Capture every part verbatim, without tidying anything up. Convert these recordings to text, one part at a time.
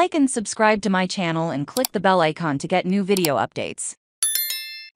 Like and subscribe to my channel and click the bell icon to get new video updates.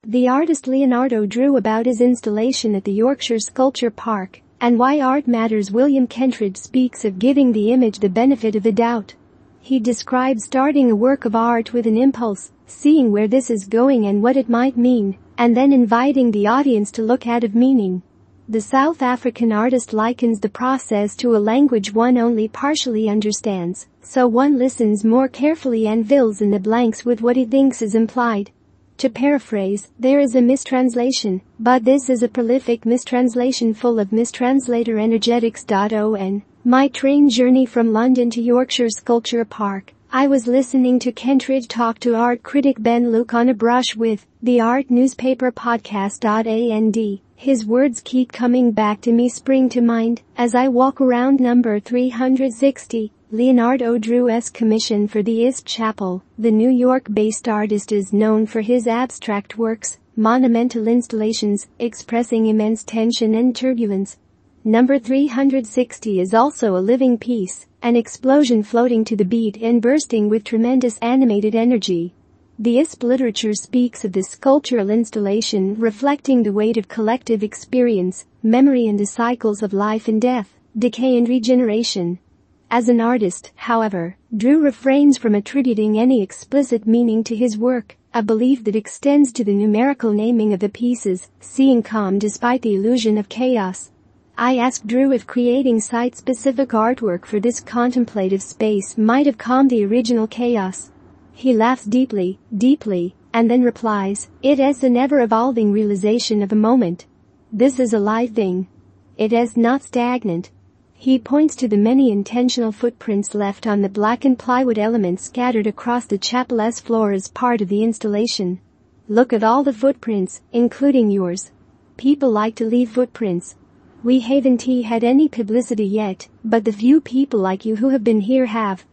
The artist Leonardo Drew about his installation at the Yorkshire Sculpture Park and why art matters. William Kentridge speaks of giving the image the benefit of the doubt. He describes starting a work of art with an impulse, seeing where this is going and what it might mean, and then inviting the audience to look at of meaning. The South African artist likens the process to a language one only partially understands, so one listens more carefully and fills in the blanks with what he thinks is implied. To paraphrase, there is a mistranslation, but this is a prolific mistranslation full of mistranslator energetics. On my train journey from London to Yorkshire Sculpture Park, I was listening to Kentridge talk to art critic Ben Luke on A Brush with the Art Newspaper podcast. And his words keep coming back to me, spring to mind, as I walk around number three hundred sixty, Leonardo Drew's commission for the I S P Chapel. The New York-based artist is known for his abstract works, monumental installations, expressing immense tension and turbulence. Number three hundred sixty is also a living piece, an explosion floating to the beat and bursting with tremendous animated energy. The I S P literature speaks of this sculptural installation reflecting the weight of collective experience, memory and the cycles of life and death, decay and regeneration. As an artist, however, Drew refrains from attributing any explicit meaning to his work, a belief that extends to the numerical naming of the pieces, seeing calm despite the illusion of chaos. I asked Drew if creating site-specific artwork for this contemplative space might have calmed the original chaos. He laughs deeply, deeply, and then replies, "It is an ever-evolving realization of a moment. This is a live thing. It is not stagnant." He points to the many intentional footprints left on the blackened plywood elements scattered across the chapel's floor as part of the installation. "Look at all the footprints, including yours. People like to leave footprints. We haven't had any publicity yet, but the few people like you who have been here have."